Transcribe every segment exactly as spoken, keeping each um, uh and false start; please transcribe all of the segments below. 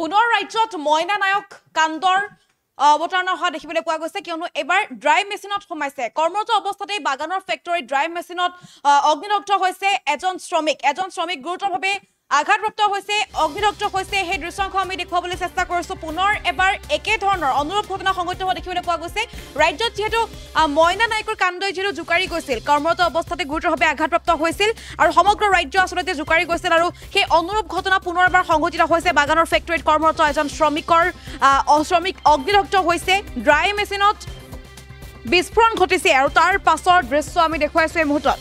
পুনৰ ৰাজ্যত মইনা নায়ক কাণ্ডৰ অৱতাৰণা হোৱা দেখিবলৈ পোৱা গৈছে, কিয়নো এবাৰ ড্ৰাই মেচিনত সোমাইছে। কৰ্মৰত অৱস্থাতে বাগানৰ ফেক্টৰী ড্ৰাই মেচিনত অগ্নিদগ্ধ হৈছে এজন শ্ৰমিক। এজন শ্ৰমিক গুৰুতৰভাৱে আঘাতপ্ৰাপ্ত হৈছে, অগ্নিদগ্ধ হৈছে। সেই দৃশ্যংশ আমি দেখুৱাবলৈ চেষ্টা কৰিছোঁ। পুনৰ এবাৰ একে ধৰণৰ অনুৰূপ ঘটনা সংঘটিত হোৱা দেখিবলৈ পোৱা গৈছে। ৰাজ্যত যিহেতু মইনা নায়কৰ কাণ্ডই যিহেতু জোকাৰি গৈছিল, কৰ্মৰত অৱস্থাতে গুৰুতৰভাৱে আঘাতপ্ৰাপ্ত হৈছিল আৰু সমগ্ৰ ৰাজ্য আচলতে জোকাৰি গৈছিল আৰু সেই অনুৰূপ ঘটনা পুনৰ এবাৰ সংঘটিত হৈছে। বাগানৰ ফেক্টৰীত কৰ্মৰত এজন শ্ৰমিকৰ শ্ৰমিক অগ্নিদগ্ধ হৈছে, ড্ৰাই মেচিনত বিস্ফোৰণ ঘটিছে আৰু তাৰ পাছৰ দৃশ্য আমি দেখুৱাইছোঁ এই মুহূৰ্তত।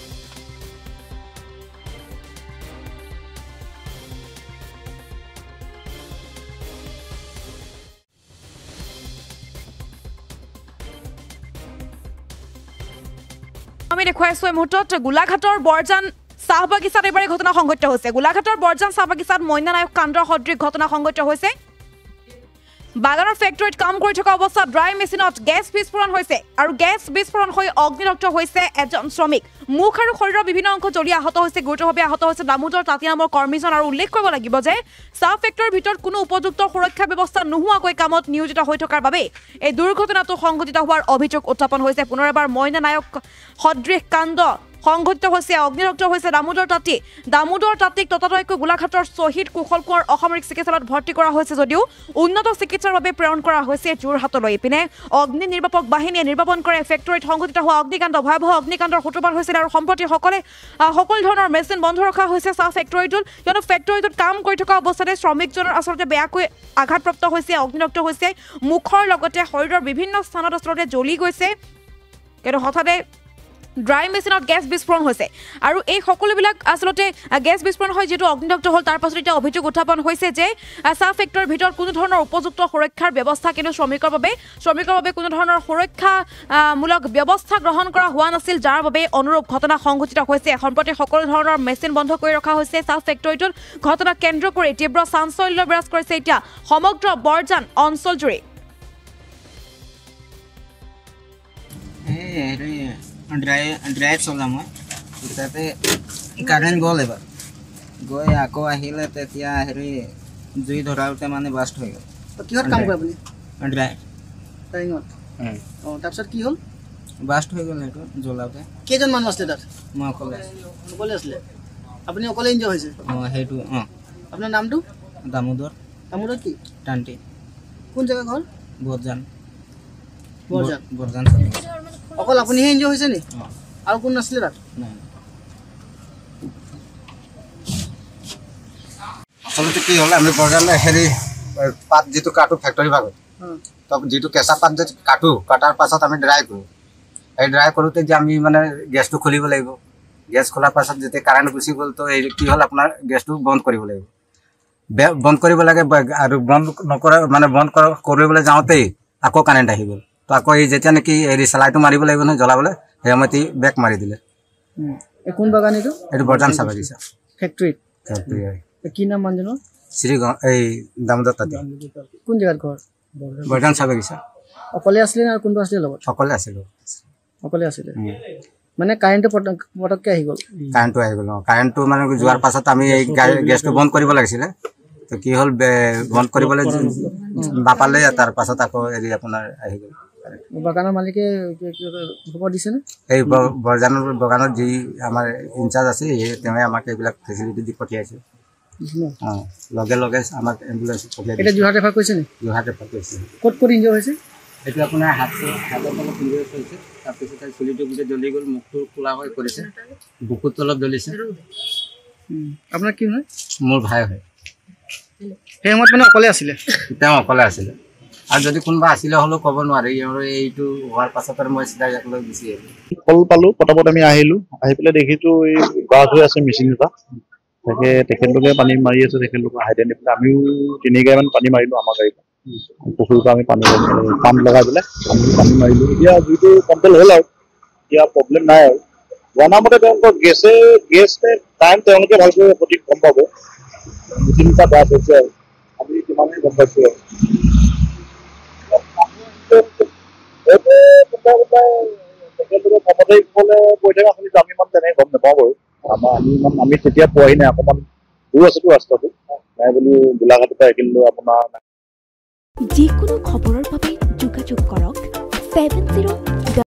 আমি দেখুৱাইছো এই মুহূৰ্তত গোলাঘাটৰ বৰজান চাহ বাগিচাত এইবাৰ ঘটনা সংঘটিত হৈছে। গোলাঘাটৰ বৰজান চাহ বাগিচাত মইনা নায়ক কাণ্ডৰ সদৃশ ঘটনা সংঘটিত হৈছে। বাগানৰ ফেক্টৰীত কাম কৰি থকা অৱস্থাত ড্ৰাই মেচিনত গেছ বিস্ফোৰণ হৈছে আৰু গেছ বিস্ফোৰণ হৈ অগ্নিদগ্ধ হৈছে এজন শ্ৰমিক। মুখ আৰু শৰীৰৰ বিভিন্ন অংশ জ্বলি আহত হৈছে, গুৰুতৰভাৱে আহত হৈছে দামোদৰ তাঁতী নামৰ কৰ্মীজন। আৰু উল্লেখ কৰিব লাগিব যে চাহ ফেক্টৰীৰ ভিতৰত কোনো উপযুক্ত সুৰক্ষা ব্যৱস্থা নোহোৱাকৈ কামত নিয়োজিত হৈ থকাৰ বাবে এই দুৰ্ঘটনাটো সংঘটিত হোৱাৰ অভিযোগ উত্থাপন হৈছে। পুনৰ এবাৰ মইনা নায়ক সদৃশ কাণ্ড সংঘটিত হৈছে, অগ্নিদগ্ধ হৈছে দামোদৰ তাঁতী। দামোদৰ তাঁতীক ততাতৈয়াকৈ গোলাঘাটৰ শ্বহীদ কুশল কোঁৱৰ অসামৰিক চিকিৎসালয়ত ভৰ্তি কৰা হৈছে যদিও উন্নত চিকিৎসাৰ বাবে প্ৰেৰণ কৰা হৈছে যোৰহাটলৈ। ইপিনে অগ্নি নিৰ্বাপক বাহিনীয়ে নিৰ্বাপন কৰে ফেক্টৰীত সংঘটিত হোৱা অগ্নিকাণ্ড। ভয়াৱহ অগ্নিকাণ্ডৰ সূত্ৰপাত হৈছিল আৰু সম্প্ৰতি সকলে সকলো ধৰণৰ মেচিন বন্ধ ৰখা হৈছে চাহ ফেক্টৰীটোত, কিয়নো ফেক্টৰীটোত কাম কৰি থকা অৱস্থাতে শ্ৰমিকজনৰ আচলতে বেয়াকৈ আঘাতপ্ৰাপ্ত হৈছে, অগ্নিদগ্ধ হৈছে। মুখৰ লগতে শৰীৰৰ বিভিন্ন স্থানত আচলতে জ্বলি গৈছে, কিন্তু হঠাতে ড্ৰাই মেচিনত গেছ বিস্ফোৰণ হৈছে আৰু এই সকলোবিলাক আচলতে গেছ বিস্ফোৰণ হয় যিহেতু অগ্নিদগ্ধ হ'ল। তাৰ পাছত এতিয়া অভিযোগ উত্থাপন হৈছে যে চাহ ফেক্টৰীৰ ভিতৰত কোনো ধৰণৰ উপযুক্ত সুৰক্ষাৰ ব্যৱস্থা কিন্তু শ্ৰমিকৰ বাবে শ্ৰমিকৰ বাবে কোনো ধৰণৰ সুৰক্ষামূলক ব্যৱস্থা গ্ৰহণ কৰা হোৱা নাছিল, যাৰ বাবে অনুৰূপ ঘটনা সংঘটিত হৈছে। সম্প্ৰতি সকলো ধৰণৰ মেচিন বন্ধ কৰি ৰখা হৈছে চাহ ফেক্টৰীটোত। ঘটনাক কেন্দ্ৰ কৰি তীব্ৰ চাঞ্চল্য বিৰাজ কৰিছে এতিয়া সমগ্ৰ বৰজান অঞ্চলজুৰি। ড্ৰাইভ ড্ৰাইভ চলাম মই তাতে কাৰেণ্ট গ'ল, এবাৰ গৈ আকৌ আহিলে তেতিয়া হেৰি জুই ধৰাওঁতে মানে বাষ্ট হৈ গ'ল। কিহত কাম কৰে আপুনি? ড্ৰাইভ ড্ৰাইভিঙত। অঁ, তাৰপিছত কি হ'ল? বাষ্ট হৈ গ'ল সেইটো জ্বলাওঁতে। কেইজন মানুহ আছিলে তাত? মই অকলে অকলে আছিলে। আপুনি অকলে ইনজয় হৈছে? অঁ সেইটো। অঁ, আপোনাৰ নামটো? দামোদৰ দামোদৰ কি টান্তি। কোন জেগা ঘৰ? বৰজান। বৰজান বৰজান অকল আপুনিহে ইনজয় হৈছে নি? আৰু কোন নাছিলে তাত? আচলতে কি হ'ল, আমি বৰজানলৈ হেৰি পাত যিটো কাটো ফেক্টৰী ভাগত যিটো কেঁচা পাত যে কাটো, কটাৰ পাছত আমি ড্ৰাই কৰোঁ। এই ড্ৰাই কৰোঁতে যে আমি মানে গেছটো খুলিব লাগিব, গেছ খোলাৰ পাছত যেতিয়া কাৰেণ্ট গুচি গ'ল তো এই কি হ'ল আপোনাৰ গেছটো বন্ধ কৰিব লাগিব। বন্ধ কৰিব লাগে আৰু বন্ধ নকৰা মানে বন্ধ কৰিবলৈ যাওঁতেই আকৌ কাৰেণ্ট আহি গ'ল। তো আকৌ এই যেতিয়া নেকি হেৰি চেলাইটো মাৰিব লাগিব নহয় জ্বলাবলৈ, সেই সময়ত ই বেক মাৰি দিলে। কোন বাগান এইটো? এইটো বৰজান চাহ বাগিচা ফেক্টৰীত। ফেক্টৰী কি নাম মানুহজনৰ? শ্ৰী এই দামোদৰ তাঁতী। কোন জেগাত ঘৰ? বৰজান চাহ বাগিচা। অকলে আছিলে নে আৰু কোনোবা আছিলে লগত? অকলে আছিলোঁ। অকলে আছিলে মানে কাৰেণ্টটো পটককৈ আহি গ'ল? কাৰেণ্টটো আহি গ'ল। অঁ, কাৰেণ্টটো মানে যোৱাৰ পাছত আমি এই গেছটো বন্ধ কৰিব লাগিছিলে, তো কি হ'ল বন্ধ কৰিবলৈ নাপালে। তাৰ পাছত আকৌ হেৰি আপোনাৰ আহি গ'ল। বাগানৰ মালিকে খবৰ দিছে নে? এই বৰজানৰ বাগানত যি আমাৰ ইনচাৰ্জ আছে তেওঁ আমাক এইবিলাক ফেচিলিটি দি পঠিয়াইছে। অঁ, লগে লগে আমাক এম্বুলেঞ্চ পঠিয়াই। এতিয়া যোৰহাট ৰেফাৰ কৰিছে নি? যোৰহাট ৰেফাৰ কৰিছে। ক'ত ক'ত ইনজয় হৈছে? এইটো আপোনাৰ হাতটো হাতৰ তলত ইনজয় হৈছে, তাৰপিছত চুলিটো গোটেই জ্বলি গ'ল, মুখটো ক'লা হৈ পৰিছে, বুকুৰ তলত জ্বলিছে। আপোনাৰ কি হয়? মোৰ ভাই হয়। সেই সময়ত মানে অকলে আছিলে? তেওঁ অকলে আছিলে আৰু যদি কোনোবা আছিলে হ'লেও ক'ব নোৱাৰে। এইটো হোৱাৰ পাছত আৰু মই চিধাই ইয়াক লৈ গুচি আহিলোঁ। ফল পালোঁ, পটাপট আমি আহিলোঁ। আহি পেলাই দেখিছোঁ এই বাছ হৈ আছে মেচিন এটা, তাকে তেখেতলোকে পানী মাৰি আছে। তেখেতলোকে হাইডে নি পেলাই আমিও তিনি গাড়ীমান পানী মাৰিলোঁ। আমাৰ গাড়ীত পুখুৰীৰ পৰা আমি পানী পাম্প লগাই পেলাই আমি পানী মাৰিলোঁ। এতিয়া জুইটো কণ্ট্ৰল হ'ল আৰু এতিয়া প্ৰব্লেম নাই আৰু। জনা মতে তেওঁলোকৰ গেছে গেছ টাইম তেওঁলোকে ভালকৈ অতি কম পাব। দুই তিনিটা বাছ হৈছে আৰু আমি কিমানেই গম পাইছোঁ আৰু। তেখেতলোকে কমতেই ক'লে কৈ থাকে আপুনি আমি ইমান তেনেকৈ গম নাপাওঁ বাৰু। আমাৰ আমি ইমান আমি তেতিয়া পোৱাহি নাই, অকণমান যিকোনো খবৰৰ বাবে যোগাযোগ কৰক সাত শূন্য